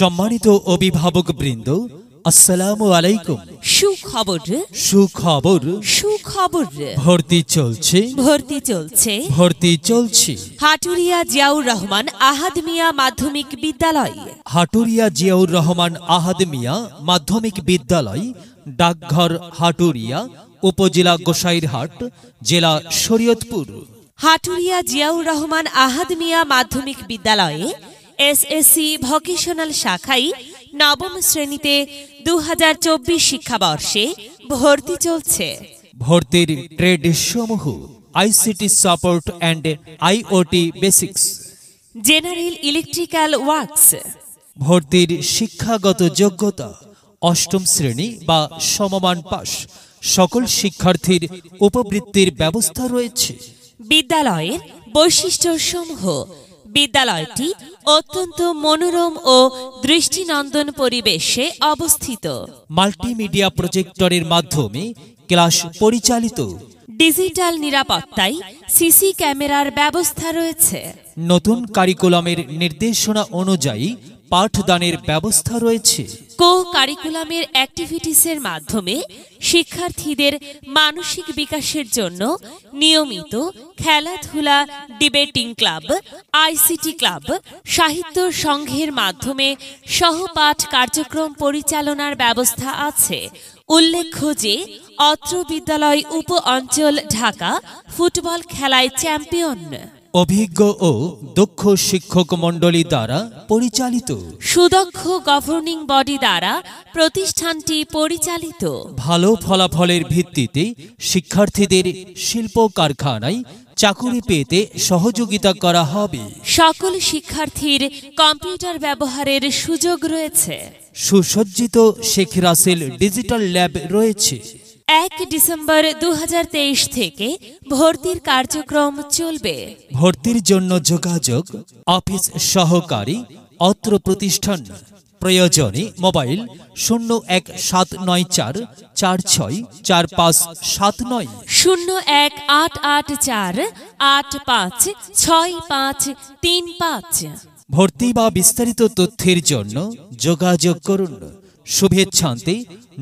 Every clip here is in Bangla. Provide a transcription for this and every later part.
সম্মানিত অভিভাবক বৃন্দ, আসসালামু আলাইকুম। সুখবর, সুখবর, সুখবর। ভর্তি চলছে, ভর্তি চলছে, ভর্তি চলছে। হাটুরিয়া জিয়াউর রহমান আহাদ মিয়া মাধ্যমিক বিদ্যালয়। হাটুরিয়া জিয়াউর রহমান আহাদ মিয়া মাধ্যমিক বিদ্যালয়, ডাকঘর হাটুরিয়া, উপজেলা গোসাইরহাট, জেলা শরীয়তপুর। হাটুরিয়া জিয়াউর রহমান আহাদ মিয়া মাধ্যমিক বিদ্যালয়ে এসএসসি ভোকেশনাল শাখায় নবম শ্রেণীতে ২০২৪ শিক্ষাবর্ষে ভর্তি চলছে। ভর্তির ট্রেড সমূহ: ICT support and IoT basics, general electrical works. ভর্তির শিক্ষাগত যোগ্যতা: অষ্টম শ্রেণী বা সমমান পাশ। সকল শিক্ষার্থীর উপবৃত্তির ব্যবস্থা রয়েছে। বিদ্যালয়ের বৈশিষ্ট্য সমূহ: বিদ্যালয়টি অত্যন্ত মনোরম ও দৃষ্টিনন্দন পরিবেশে অবস্থিত। মাল্টিমিডিয়া প্রজেক্টরের মাধ্যমে ক্লাস পরিচালিত। ডিজিটাল নিরাপত্তায় সিসি ক্যামেরার ব্যবস্থা রয়েছে। নতুন কারিকুলামের নির্দেশনা অনুযায়ী পাঠদানের ব্যবস্থা রয়েছে। কো কারিকুলামের অ্যাক্টিভিটিসের মাধ্যমে শিক্ষার্থীদের মানসিক বিকাশের জন্য নিয়মিত খেলাধুলা, ডিবেটিং ক্লাব, আইসিটি ক্লাব, সাহিত্য সংঘের মাধ্যমে সহপাঠ কার্যক্রম পরিচালনার ব্যবস্থা আছে। উল্লেখ্য যে অত্র বিদ্যালয় উপ অঞ্চল ঢাকা ফুটবল খেলায় চ্যাম্পিয়ন। অভিজ্ঞ ও দক্ষ শিক্ষক মণ্ডলী দ্বারা পরিচালিত। সুদক্ষ গভর্নিং বডি দ্বারা প্রতিষ্ঠানটি পরিচালিত। ভালো ফলাফলের ভিত্তিতে শিক্ষার্থীদের শিল্প কারখানায় চাকুরি পেতে সহযোগিতা করা হবে। সকল শিক্ষার্থীর কম্পিউটার ব্যবহারের সুযোগ রয়েছে। সুসজ্জিত শেখ রাসেল ডিজিটাল ল্যাব রয়েছে। 1 ডিসেম্বর 2023 থেকে ভর্তির কার্যক্রম চলবে। ভর্তির জন্য যোগাযোগ: অফিস সহকারী, অত্র প্রতিষ্ঠান। প্রয়োজনে মোবাইল 01794464579, 01884856535। ভর্তি বা বিস্তারিত তথ্যের জন্য যোগাযোগ করুন। শুভেচ্ছান্তে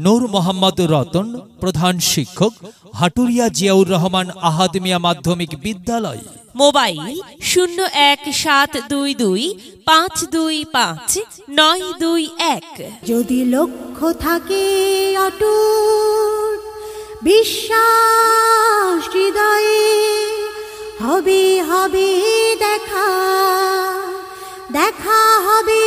নূর মোহাম্মদ রতন, প্রধান শিক্ষক, হাটুরিয়া জিয়াউর রহমান আহাদ মিয়া মাধ্যমিক বিদ্যালয়। মোবাইল 01722525921। যদি লক্ষ্য থাকে অটুট, বিশ্বাস হৃদয়ে, হবে হবে দেখা, দেখা হবে।